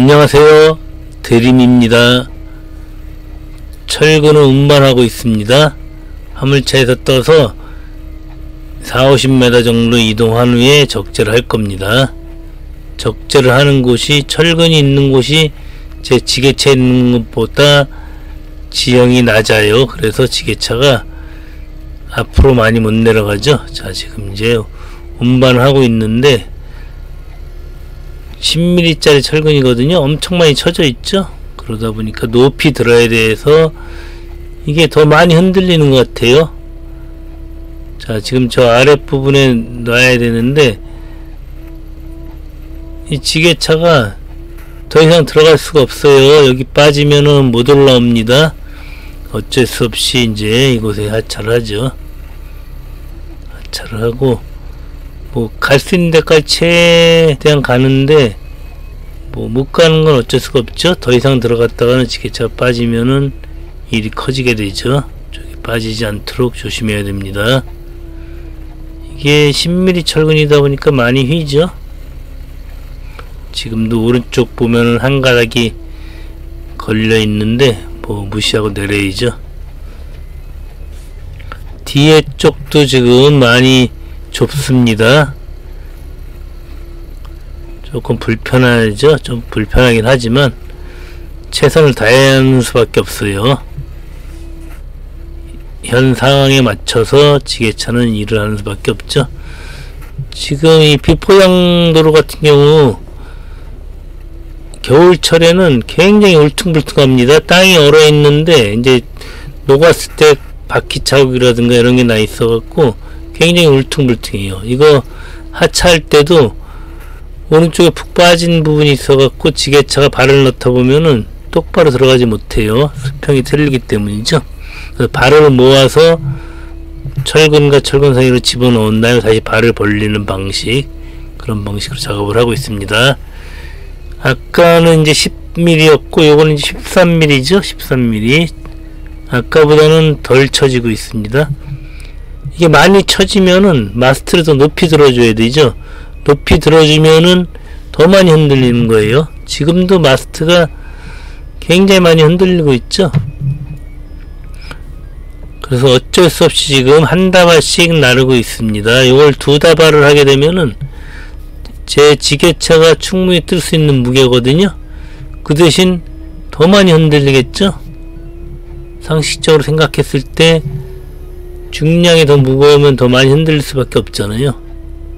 안녕하세요, 드림입니다. 철근을 운반하고 있습니다. 화물차에서 떠서 40-50m 정도 이동한 후에 적재를 할 겁니다. 적재를 하는 곳이, 철근이 있는 곳이 제 지게차 있는 곳보다 지형이 낮아요. 그래서 지게차가 앞으로 많이 못 내려가죠. 자, 지금 이제 운반을 하고 있는데 10mm 짜리 철근이거든요. 엄청 많이 쳐져 있죠. 그러다 보니까 높이 들어야 돼서 이게 더 많이 흔들리는 것 같아요. 자, 지금 저 아랫부분에 놔야 되는데 이 지게차가 더 이상 들어갈 수가 없어요. 여기 빠지면은 못 올라옵니다. 어쩔 수 없이 이제 이곳에 하차를 하죠. 하차를 하고 뭐 갈 수 있는 데까지 최대한 가는데 뭐 못 가는 건 어쩔 수가 없죠. 더 이상 들어갔다가는 지게차가 빠지면은 일이 커지게 되죠. 저기 빠지지 않도록 조심해야 됩니다. 이게 10mm 철근이다 보니까 많이 휘죠. 지금도 오른쪽 보면은 한 가닥이 걸려 있는데 뭐 무시하고 내려야죠. 뒤에 쪽도 지금 많이 좁습니다. 조금 불편하죠. 좀 불편하긴 하지만 최선을 다하는 수밖에 없어요. 현 상황에 맞춰서 지게차는 일을 하는 수밖에 없죠. 지금 이 비포장도로 같은 경우 겨울철에는 굉장히 울퉁불퉁합니다. 땅이 얼어 있는데 이제 녹았을 때 바퀴 자국이라든가 이런 게 나 있어 갖고 굉장히 울퉁불퉁해요. 이거 하차할 때도 오른쪽에 푹 빠진 부분이 있어갖고 지게차가 발을 넣다 보면은 똑바로 들어가지 못해요. 수평이 틀리기 때문이죠. 그래서 발을 모아서 철근과 철근 사이로 집어넣은 다음에 다시 발을 벌리는 방식, 그런 방식으로 작업을 하고 있습니다. 아까는 이제 10mm였고 요거는 이제 13mm죠. 13mm. 아까보다는 덜 처지고 있습니다. 이게 많이 처지면은 마스트를 더 높이 들어줘야 되죠. 높이 들어주면은 더 많이 흔들리는 거예요. 지금도 마스트가 굉장히 많이 흔들리고 있죠. 그래서 어쩔 수 없이 지금 한 다발씩 나르고 있습니다. 이걸 두 다발을 하게 되면은 제 지게차가 충분히 뜰 수 있는 무게거든요. 그 대신 더 많이 흔들리겠죠. 상식적으로 생각했을 때 중량이 더 무거우면 더 많이 흔들릴 수밖에 없잖아요.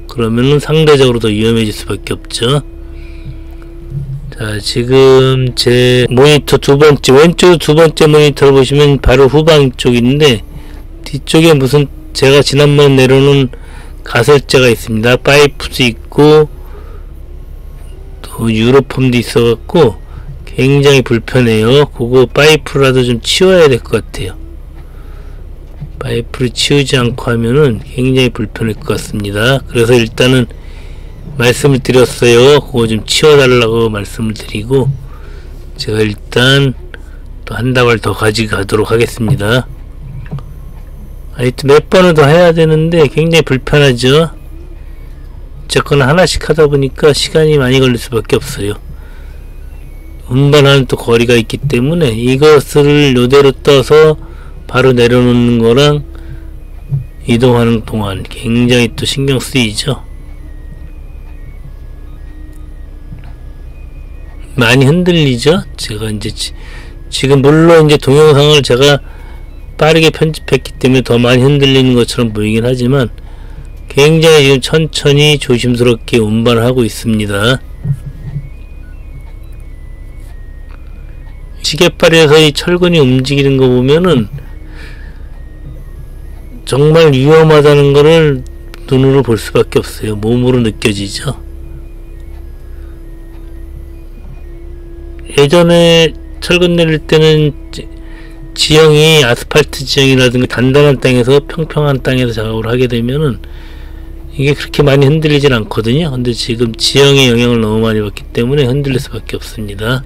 그러면은 상대적으로 더 위험해질 수밖에 없죠. 자, 지금 제 모니터 두 번째, 왼쪽 두 번째 모니터를 보시면 바로 후방 쪽인데 뒤쪽에 무슨 제가 지난번에 내려놓은 가설재가 있습니다. 파이프도 있고 또 유로폼도 있어갖고 굉장히 불편해요. 그거 파이프라도 좀 치워야 될 것 같아요. 파이프를 치우지 않고 하면은 굉장히 불편할 것 같습니다. 그래서 일단은 말씀을 드렸어요. 그거 좀 치워달라고 말씀을 드리고 제가 일단 또 한 다발 더 가져가도록 하겠습니다. 하여튼 몇 번을 더 해야 되는데 굉장히 불편하죠. 어쨌거나 하나씩 하다 보니까 시간이 많이 걸릴 수밖에 없어요. 운반하는 또 거리가 있기 때문에 이것을 요대로 떠서 바로 내려놓는 거랑 이동하는 동안 굉장히 또 신경 쓰이죠. 많이 흔들리죠. 제가 이제 지금 물론 이제 동영상을 제가 빠르게 편집했기 때문에 더 많이 흔들리는 것처럼 보이긴 하지만 굉장히 지금 천천히 조심스럽게 운반을 하고 있습니다. 지게팔에서 이 철근이 움직이는 거 보면은 정말 위험하다는 거를 눈으로 볼 수밖에 없어요. 몸으로 느껴지죠. 예전에 철근 내릴 때는 지형이 아스팔트 지형이라든가 단단한 땅에서 평평한 땅에서 작업을 하게 되면은 이게 그렇게 많이 흔들리진 않거든요. 근데 지금 지형의 영향을 너무 많이 받기 때문에 흔들릴 수밖에 없습니다.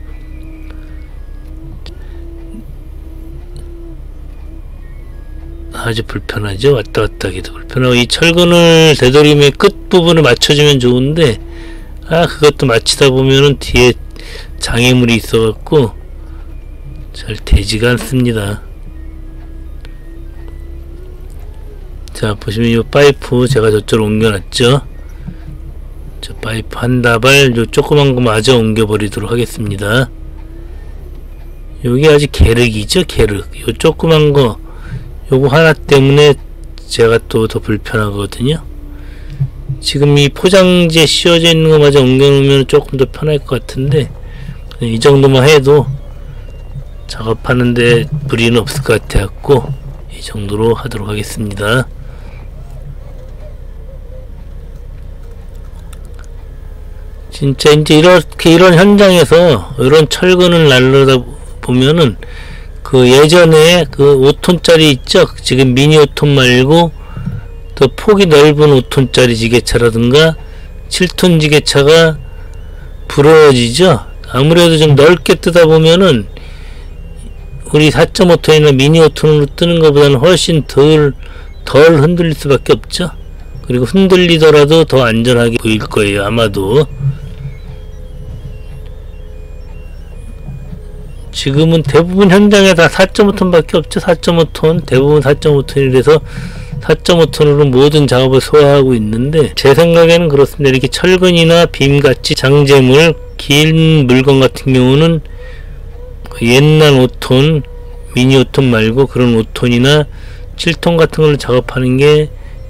아주 불편하죠. 왔다 갔다 하기도 불편하고 이 철근을 되도록이면 끝부분을 맞춰주면 좋은데 아 그것도 맞추다 보면은 뒤에 장애물이 있어갖고 잘 되지가 않습니다. 자, 보시면 이 파이프 제가 저쪽으로 옮겨놨죠. 저 파이프 한 다발 요 조그만 거 마저 옮겨버리도록 하겠습니다. 요게 아직 계륵이죠, 계륵. 요 조그만 거 요거 하나 때문에 제가 또 더 불편하거든요. 지금 이 포장지에 씌워져 있는 것마저 옮겨놓으면 조금 더 편할 것 같은데, 이 정도만 해도 작업하는데 무리는 없을 것 같아갖고 이 정도로 하도록 하겠습니다. 진짜 이제 이렇게 이런 현장에서 이런 철근을 날르다 보면은 그 예전에 그 5톤짜리 있죠? 지금 미니 5톤 말고 더 폭이 넓은 5톤짜리 지게차라든가 7톤 지게차가 부러워지죠? 아무래도 좀 넓게 뜨다 보면은 우리 4.5톤이나 미니 5톤으로 뜨는 것보다는 훨씬 덜 흔들릴 수밖에 없죠? 그리고 흔들리더라도 더 안전하게 보일 거예요, 아마도. 지금은 대부분 현장에 다 4.5톤 밖에 없죠. 4.5톤 대부분 4.5톤이라서 4.5톤으로 모든 작업을 소화하고 있는데, 제 생각에는 그렇습니다. 이렇게 철근이나 빔같이 장재물 긴 물건 같은 경우는 옛날 5톤 미니 5톤 말고 그런 5톤이나 7톤 같은 걸로 작업하는 게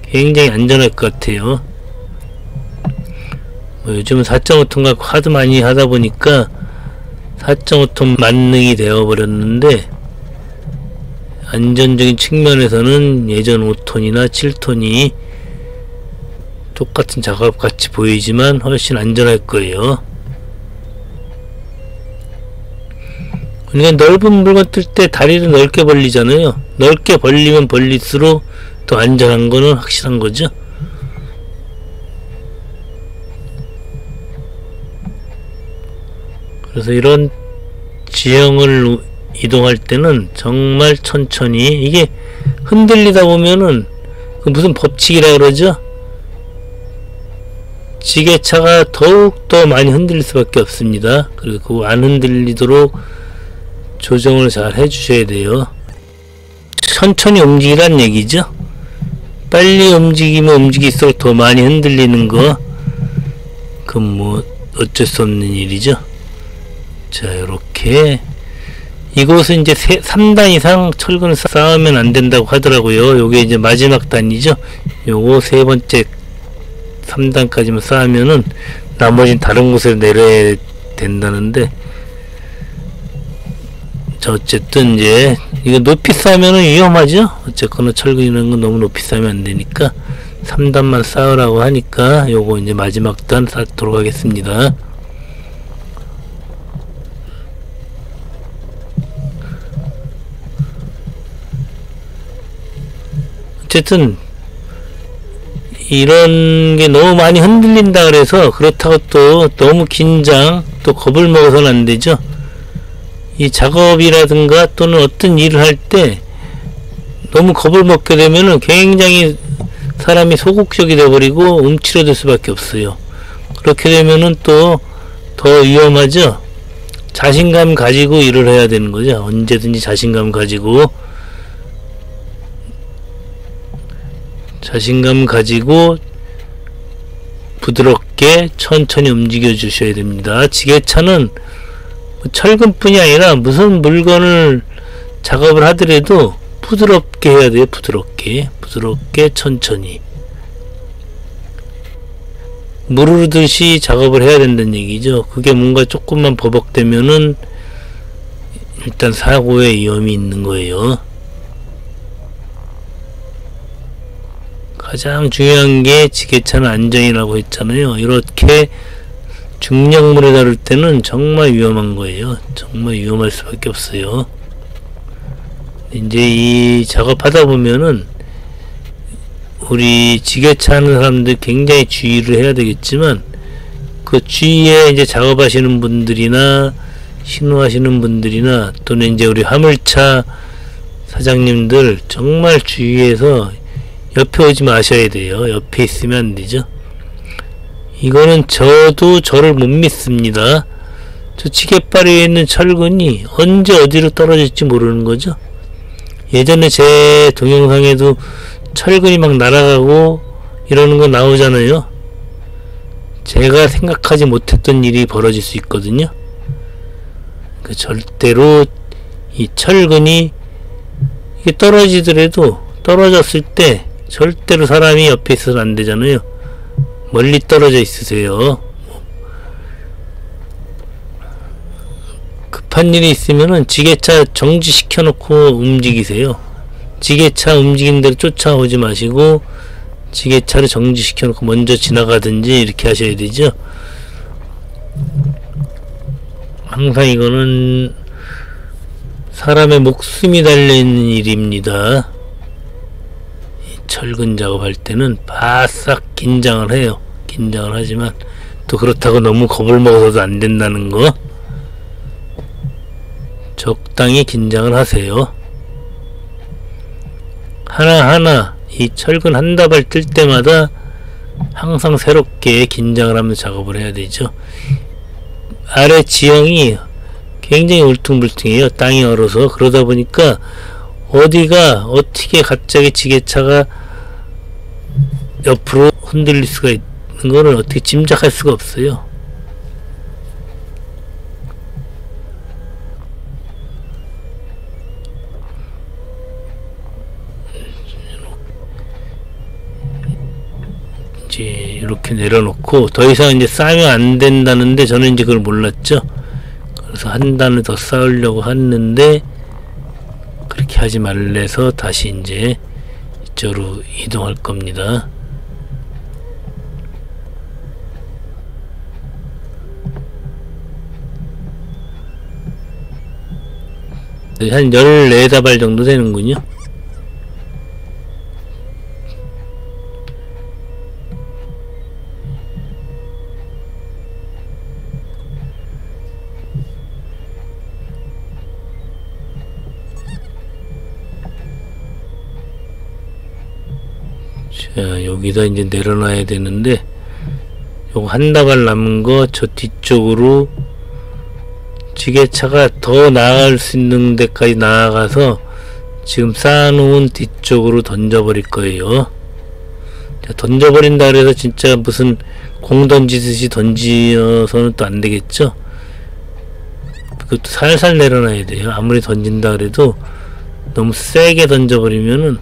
굉장히 안전할 것 같아요. 뭐 요즘은 4.5톤 갖고 하도 많이 하다 보니까 4.5톤 만능이 되어버렸는데, 안전적인 측면에서는 예전 5톤이나 7톤이 똑같은 작업같이 보이지만 훨씬 안전할 거예요. 그러니까 넓은 물건 뜰 때 다리를 넓게 벌리잖아요. 넓게 벌리면 벌릴수록 더 안전한 거는 확실한 거죠. 그래서 이런 지형을 이동할 때는 정말 천천히, 이게 흔들리다 보면은 그 무슨 법칙이라 그러죠? 지게차가 더욱더 많이 흔들릴 수밖에 없습니다. 그리고 안 흔들리도록 조정을 잘 해주셔야 돼요. 천천히 움직이란 얘기죠. 빨리 움직이면 움직일수록 더 많이 흔들리는 거, 그건 뭐 어쩔 수 없는 일이죠. 자, 요렇게 이곳은 이제 3단 이상 철근을 쌓으면 안 된다고 하더라고요. 요게 이제 마지막 단이죠. 요거 세 번째 3단까지만 쌓으면은 나머지는 다른 곳으로 내려야 된다는데, 자, 어쨌든 이제 이거 높이 쌓으면은 위험하죠. 어쨌거나 철근이라는 건 너무 높이 쌓으면 안 되니까 3단만 쌓으라고 하니까 요거 이제 마지막 단 쌓도록 하겠습니다. 어쨌든 이런 게 너무 많이 흔들린다 그래서, 그렇다고 또 너무 긴장 또 겁을 먹어서는 안 되죠. 이 작업이라든가 또는 어떤 일을 할 때 너무 겁을 먹게 되면은 굉장히 사람이 소극적이 되어버리고 움츠러들 수밖에 없어요. 그렇게 되면은 또 더 위험하죠. 자신감 가지고 일을 해야 되는 거죠. 언제든지 자신감 가지고, 자신감 가지고 부드럽게 천천히 움직여 주셔야 됩니다. 지게차는 철근뿐이 아니라 무슨 물건을 작업을 하더라도 부드럽게 해야 돼요. 부드럽게 천천히 무르르듯이 작업을 해야 된다는 얘기죠. 그게 뭔가 조금만 버벅대면은 일단 사고의 위험이 있는 거예요. 가장 중요한 게 지게차는 안전이라고 했잖아요. 이렇게 중량물에 다룰 때는 정말 위험한 거예요. 정말 위험할 수밖에 없어요. 이제 이 작업하다 보면은 우리 지게차 하는 사람들 굉장히 주의를 해야 되겠지만, 그 주위에 이제 작업하시는 분들이나 신호하시는 분들이나 또는 이제 우리 화물차 사장님들 정말 주의해서 옆에 오지 마셔야 돼요. 옆에 있으면 안 되죠. 이거는 저도 저를 못 믿습니다. 저 지게바리에 있는 철근이 언제 어디로 떨어질지 모르는 거죠. 예전에 제 동영상에도 철근이 막 날아가고 이러는 거 나오잖아요. 제가 생각하지 못했던 일이 벌어질 수 있거든요. 그러니까 절대로 이 철근이 이게 떨어지더라도 떨어졌을 때 절대로 사람이 옆에 있어서는 안 되잖아요. 멀리 떨어져 있으세요. 급한 일이 있으면은 지게차 정지시켜 놓고 움직이세요. 지게차 움직이는 대로 쫓아오지 마시고 지게차를 정지시켜 놓고 먼저 지나가든지 이렇게 하셔야 되죠. 항상 이거는 사람의 목숨이 달린 일입니다. 철근 작업할 때는 바싹 긴장을 해요. 긴장을 하지만 또 그렇다고 너무 겁을 먹어서도 안 된다는 거. 적당히 긴장을 하세요. 하나하나 이 철근 한 다발 뜰 때마다 항상 새롭게 긴장을 하면서 작업을 해야 되죠. 아래 지형이 굉장히 울퉁불퉁해요. 땅이 얼어서. 그러다 보니까 어디가 어떻게 갑자기 지게차가 옆으로 흔들릴 수가 있는 거를 어떻게 짐작할 수가 없어요. 이제 이렇게 내려놓고 더 이상 이제 싸면 안 된다는데 저는 이제 그걸 몰랐죠. 그래서 한 단을 더 쌓으려고 했는데 그렇게 하지 말래서 다시 이제 이쪽으로 이동할 겁니다. 한 14다발 정도 되는군요. 자, 여기다 이제 내려놔야 되는데 요거 한 다발 남은 거 저 뒤쪽으로 지게차가 더 나아갈 수 있는 데까지 나아가서 지금 쌓아놓은 뒤쪽으로 던져버릴 거예요. 자, 던져버린다 그래서 진짜 무슨 공 던지듯이 던지어서는 또 안 되겠죠. 그것도 살살 내려놔야 돼요. 아무리 던진다 그래도 너무 세게 던져버리면은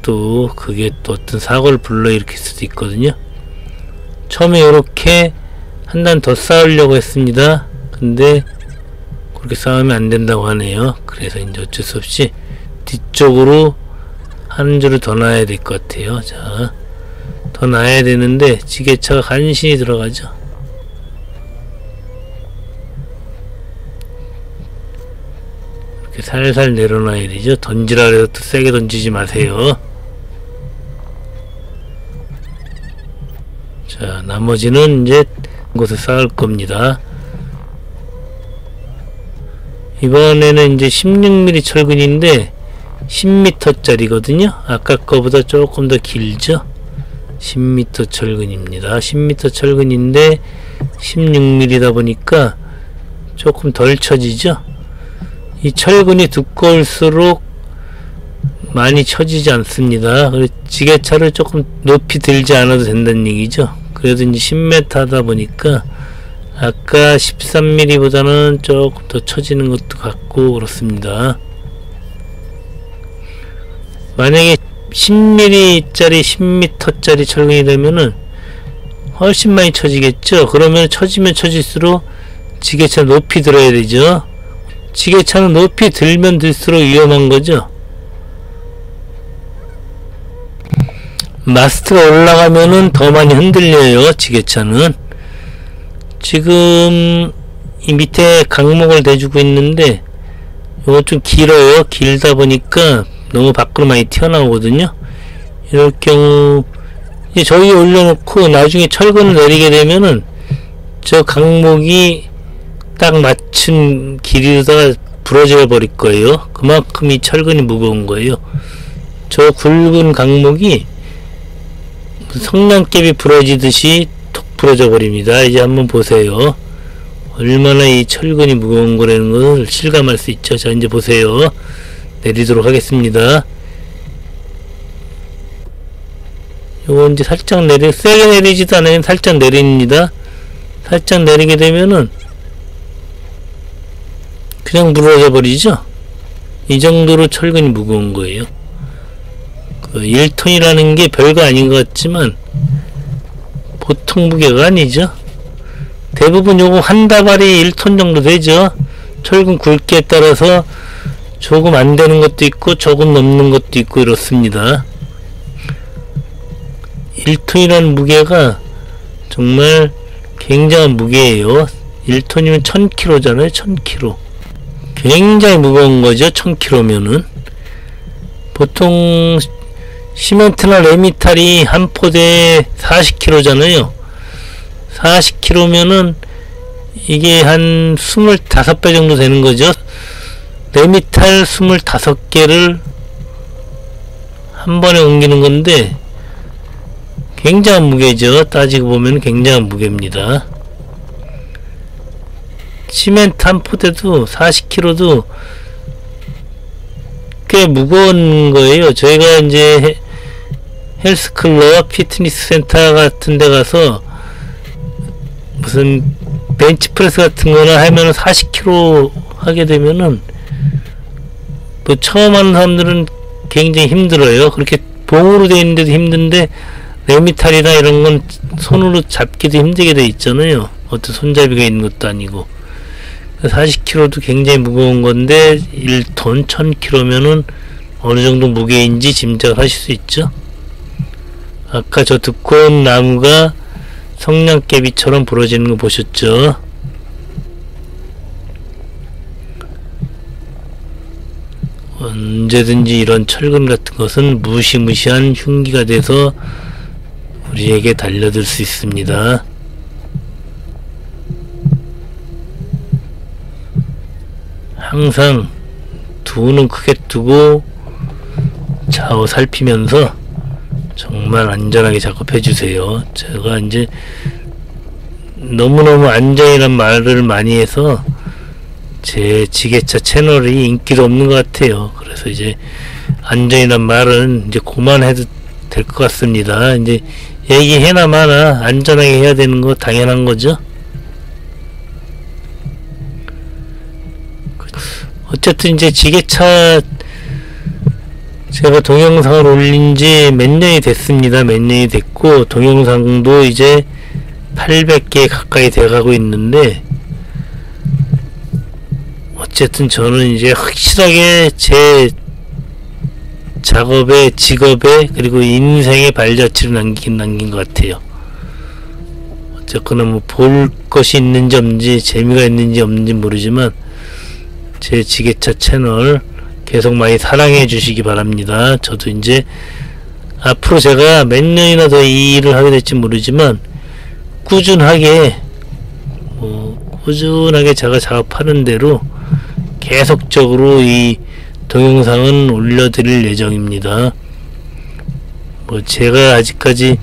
또 그게 또 어떤 사고를 불러일으킬 수도 있거든요. 처음에 이렇게 한 단 더 쌓으려고 했습니다. 근데 그렇게 쌓으면 안 된다고 하네요. 그래서 이제 어쩔 수 없이 뒤쪽으로 한 줄을 더 놔야 될 것 같아요. 자, 더 놔야 되는데 지게차가 간신히 들어가죠. 이렇게 살살 내려놔야 되죠. 던지라 해서 또 세게 던지지 마세요. 자, 나머지는 이제 곳에 쌓을 겁니다. 이번에는 이제 16mm 철근인데 10m 짜리거든요. 아까 거보다 조금 더 길죠. 10m 철근입니다. 10m 철근인데 16mm다 보니까 조금 덜 쳐지죠. 이 철근이 두꺼울수록 많이 쳐지지 않습니다. 그래서 지게차를 조금 높이 들지 않아도 된다는 얘기죠. 그래도 이제 10m 하다 보니까 아까 13mm 보다는 조금 더 쳐지는 것도 같고 그렇습니다. 만약에 10mm 짜리 10m 짜리 철근이 되면은 훨씬 많이 쳐지겠죠. 그러면 쳐지면 쳐질수록 지게차 높이 들어야 되죠. 지게차는 높이 들면 들수록 위험한 거죠. 마스트가 올라가면은 더 많이 흔들려요. 지게차는 지금 이 밑에 각목을 대주고 있는데 이거 좀 길어요. 길다 보니까 너무 밖으로 많이 튀어나오거든요. 이럴 경우 저 위에 올려놓고 나중에 철근을 내리게 되면은 저 각목이 딱 맞춘 길이로다가 부러져 버릴 거예요. 그만큼 이 철근이 무거운 거예요. 저 굵은 각목이 성냥개비 부러지듯이 톡 부러져 버립니다. 이제 한번 보세요. 얼마나 이 철근이 무거운 거라는 것을 실감할 수 있죠. 자, 이제 보세요. 내리도록 하겠습니다. 요거 이제 살짝 세게 내리지도 않아요. 살짝 내립니다. 살짝 내리게 되면은 그냥 부러져 버리죠. 이 정도로 철근이 무거운 거예요. 그 1톤이라는 게 별거 아닌 것 같지만 보통 무게가 아니죠. 대부분 요거 한 다발이 1톤 정도 되죠. 철근 굵기에 따라서 조금 안 되는 것도 있고 조금 넘는 것도 있고 이렇습니다. 1톤이라는 무게가 정말 굉장한 무게예요. 1톤이면 1000kg잖아요. 1000kg. 굉장히 무거운 거죠. 1000kg면은. 보통 시멘트나 레미탈이 한 포대에 40kg잖아요. 40kg면은 이게 한 25배 정도 되는 거죠. 레미탈 25개를 한 번에 옮기는 건데 굉장한 무게죠. 따지고 보면 굉장한 무게입니다. 시멘트 한 포대도 40kg도 꽤 무거운 거예요. 저희가 이제 헬스클럽, 피트니스 센터 같은 데 가서 무슨 벤치프레스 같은 거나 하면은 40kg 하게 되면은 또 처음 하는 사람들은 굉장히 힘들어요. 그렇게 봉으로 되어 있는데도 힘든데 레미탈이나 이런 건 손으로 잡기도 힘들게 되어 있잖아요. 어떤 손잡이가 있는 것도 아니고. 40kg도 굉장히 무거운 건데 1톤 1000kg면은 어느 정도 무게인지 짐작하실 수 있죠. 아까 저 두꺼운 나무가 성냥개비처럼 부러지는 거 보셨죠? 언제든지 이런 철근 같은 것은 무시무시한 흉기가 돼서 우리에게 달려들 수 있습니다. 항상 두 눈 크게 뜨고 좌우 살피면서 정말 안전하게 작업해주세요. 제가 이제 너무너무 안전이란 말을 많이 해서 제 지게차 채널이 인기도 없는 것 같아요. 그래서 이제 안전이란 말은 이제 그만해도 될 것 같습니다. 이제 얘기해나 마나 안전하게 해야 되는 거 당연한 거죠. 어쨌든 이제 지게차 제가 동영상을 올린 지 몇 년이 됐습니다. 몇 년이 됐고 동영상도 이제 800개 가까이 돼가고 있는데 어쨌든 저는 이제 확실하게 제 작업에 직업에 그리고 인생에 발자취를 남긴 것 같아요. 어쨌거나 뭐 볼 것이 있는지 없는지 재미가 있는지 없는지 모르지만 제 지게차 채널 계속 많이 사랑해 주시기 바랍니다. 저도 이제 앞으로 제가 몇 년이나 더 이 일을 하게 될지 모르지만 꾸준하게 제가 작업하는 대로 계속적으로 이 동영상은 올려드릴 예정입니다. 뭐 제가 아직까지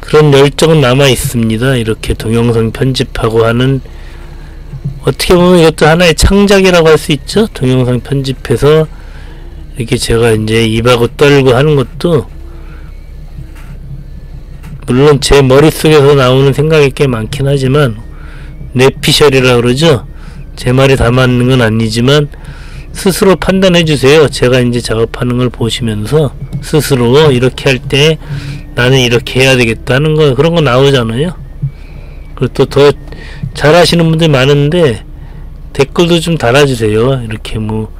그런 열정은 남아 있습니다. 이렇게 동영상 편집하고 하는 어떻게 보면 이것도 하나의 창작이라고 할 수 있죠. 동영상 편집해서 이렇게 제가 이제 입하고 떨고 하는 것도 물론 제 머릿속에서 나오는 생각이 꽤 많긴 하지만 뇌피셜이라 그러죠. 제 말이 다 맞는 건 아니지만 스스로 판단해 주세요. 제가 이제 작업하는 걸 보시면서 스스로 이렇게 할 때 나는 이렇게 해야 되겠다는 거 그런 거 나오잖아요. 그리고 또 더 잘하시는 분들 많은데 댓글도 좀 달아주세요. 이렇게 뭐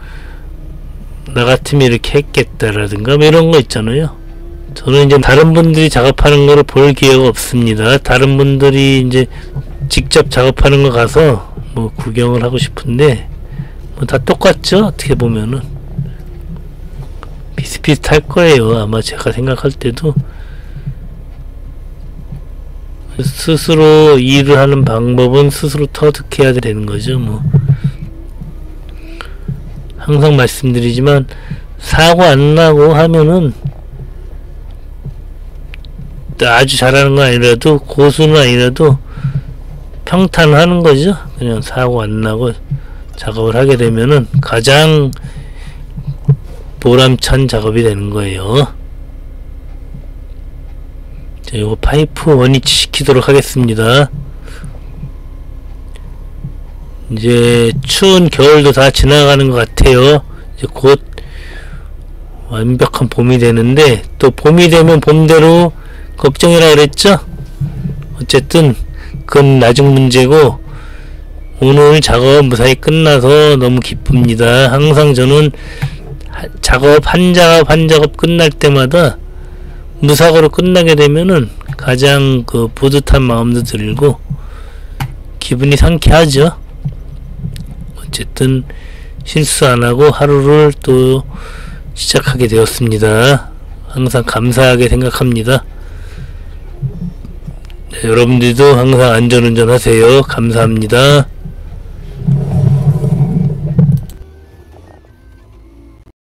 나 같으면 이렇게 했겠다라든가 뭐 이런 거 있잖아요. 저는 이제 다른 분들이 작업하는 거를 볼 기회가 없습니다. 다른 분들이 이제 직접 작업하는 거 가서 뭐 구경을 하고 싶은데 뭐 다 똑같죠. 어떻게 보면은 비슷비슷할 거예요. 아마 제가 생각할 때도 스스로 일을 하는 방법은 스스로 터득해야 되는 거죠. 뭐 항상 말씀드리지만 사고 안 나고 하면은 아주 잘하는 건 아니라도 고수는 아니라도 평탄을 하는 거죠. 그냥 사고 안 나고 작업을 하게 되면은 가장 보람찬 작업이 되는 거예요. 자, 요거 파이프 원위치 시키도록 하겠습니다. 이제 추운 겨울도 다 지나가는 것 같아요. 이제 곧 완벽한 봄이 되는데, 또 봄이 되면 봄대로 걱정이라 그랬죠? 어쨌든 그건 나중 문제고, 오늘 작업 무사히 끝나서 너무 기쁩니다. 항상 저는 작업 한 작업 한 작업 끝날 때마다 무사고로 끝나게 되면은 가장 그 뿌듯한 마음도 들고 기분이 상쾌하죠. 어쨌든 실수 안하고 하루를 또 시작하게 되었습니다. 항상 감사하게 생각합니다. 네, 여러분들도 항상 안전운전 하세요. 감사합니다.